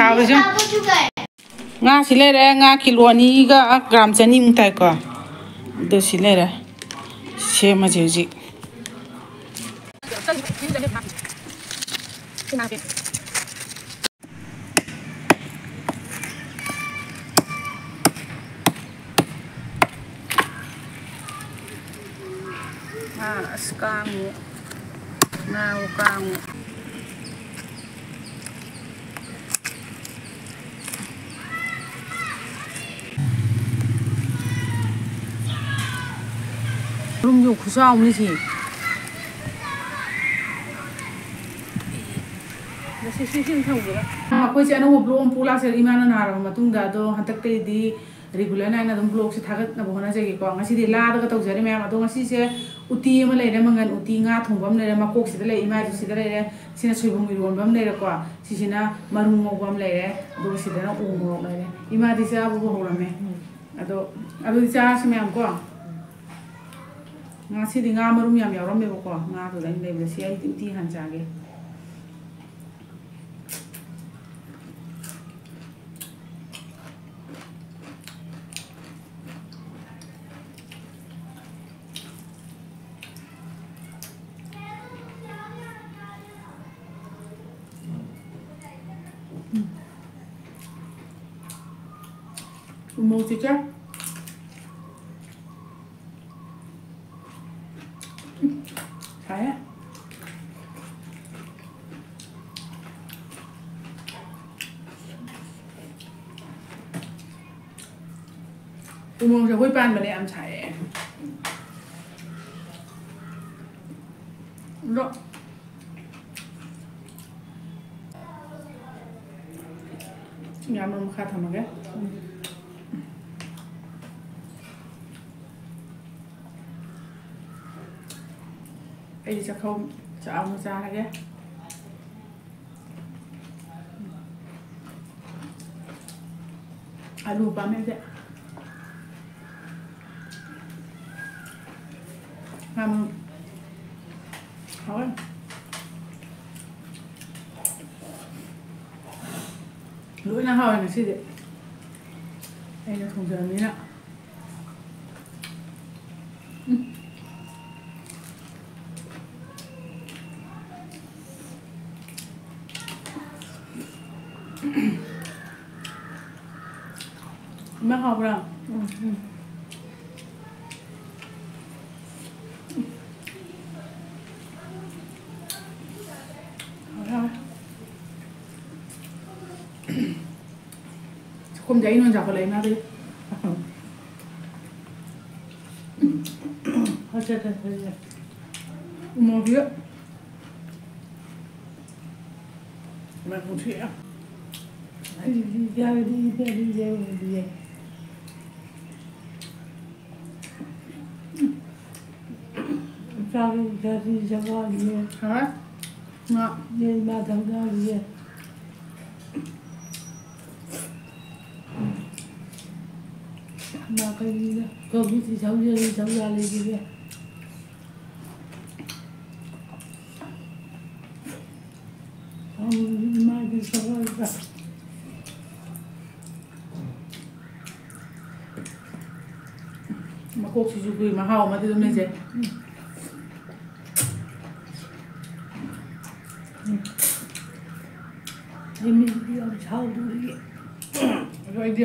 sao chứ? Nga xí lê ra nga kilo ani ga gram chani mung tai ko. Đôi xí lê ra. Xe mà chịu gì? Kamu, mau kamu. Belum juga kusau ni sih. Jadi sih tengok dulu. Aku je anu blog pula serimana nara, matung dah do hantar tadi di regular na ina dong blog sih thagat na bohona je kiko. Angasi di lada katuk jari memang matung angasi je. Uti mà lấy ra mà ngân uti ngã thùng bấm lấy ra mà cốc xí đó lấy imai xí đó lấy ra xí là sôi bông mì ruộng bấm lấy ra qua xí xí na mà rung ngọc bấm lấy ra đồ xí đó nó uống ngọc lấy ra imai thì sao bố hồ làm mẹ à đồ thì sao xem em qua ngã xí thì ngã mà rung nhà mèo lắm mẹ bố qua ngã rồi đánh lấy về xí ấy uti hàng trà cái mô chứ chắc thấy á mô sẽ hối ban mà để ăn chảy đó nhà mình khá thầm cái bây giờ không cho ông ra đây cái alo ba mẹ đấy làm thôi lưỡi nó hơi này xí đấy đây nó không giờ nữa mà học rồi không thấy nó chọc lấy má đi hết rồi một việc mà không thể đi sao giờ đi ra ngoài vậy hả? Ngọ nên ba tháng ra vậy. Mà cái gì đó, cô biết thì cháu chưa đi cháu ra lấy gì vậy? Không mai đi cháu ra. Mà cô chỉ chụp hình mà hao mà thì tôi mới dễ. Mình đi ăn cháo đi rồi đi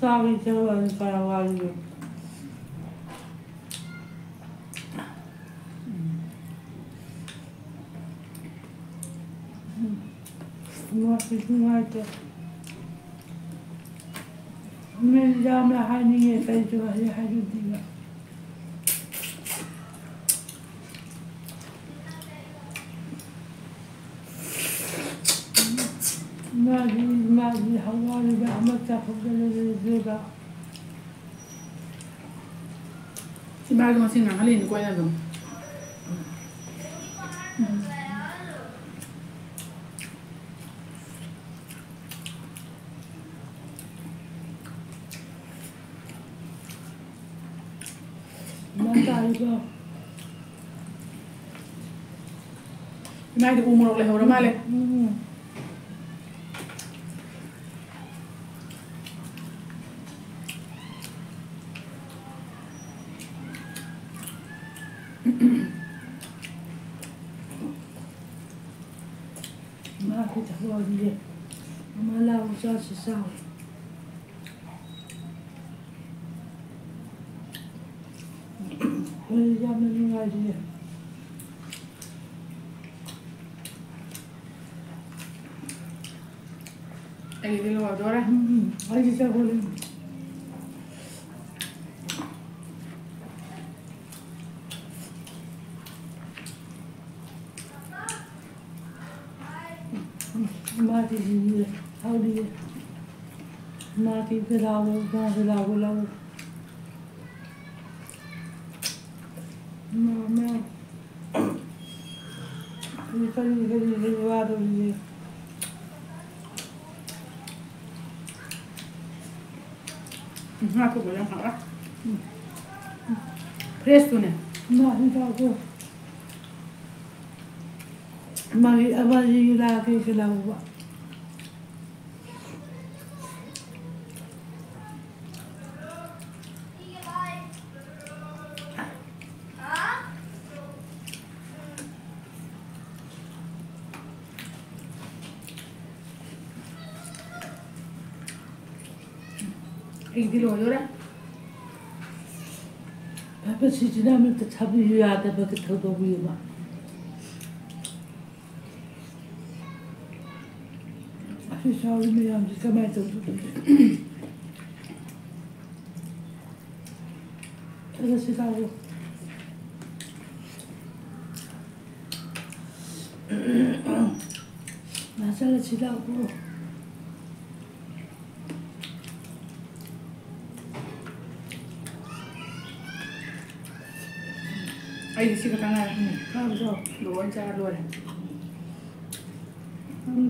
sao đi chơi ở Paraguay rồi mua cái gì ngoài đó mình làm là hai người phải chơi hai đứa đi mà Chị ba con xin nắng lên quay ra rồi. Mai thì cùng một lại hồi đó mai lên. Má thì thằng bò gì, má lao cho sao? Bây giờ mình ngoài gì? Ahí de lo adora. Ahí se vuelve. Mati di Audi. Mati de la. Mamá. Me salió de llevado y aku boleh makan. Fresh tu ni. Nah, ini aku. Mari abah jadi lagi selalu. एक दिन हो जाएगा। पापा सीजना में तो छापी हुई आता है बगैर थोड़ा भी हुआ। अभी साल में हम जिसका मैं तो ऐसा सिखाओ। ना साला सिखाओ। Ay, sí que están ahí. Claro, yo. Lo voy a echar a Lore. No me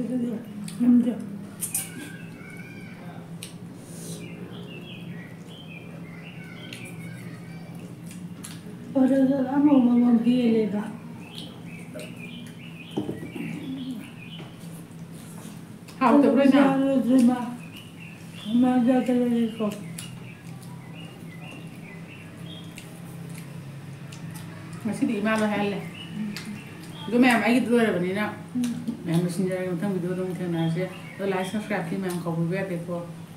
entiendo. Por eso la mamá viene, va. Ah, te voy a echar a Lore. Mamá, ya te lo dijo. Masih di mana hal lah. Jadi memang agak dua orang ni nak. Memang mesti jadi orang tengah video orang tengah nasi. Kalau live subscribe ni memang kau boleh dekat.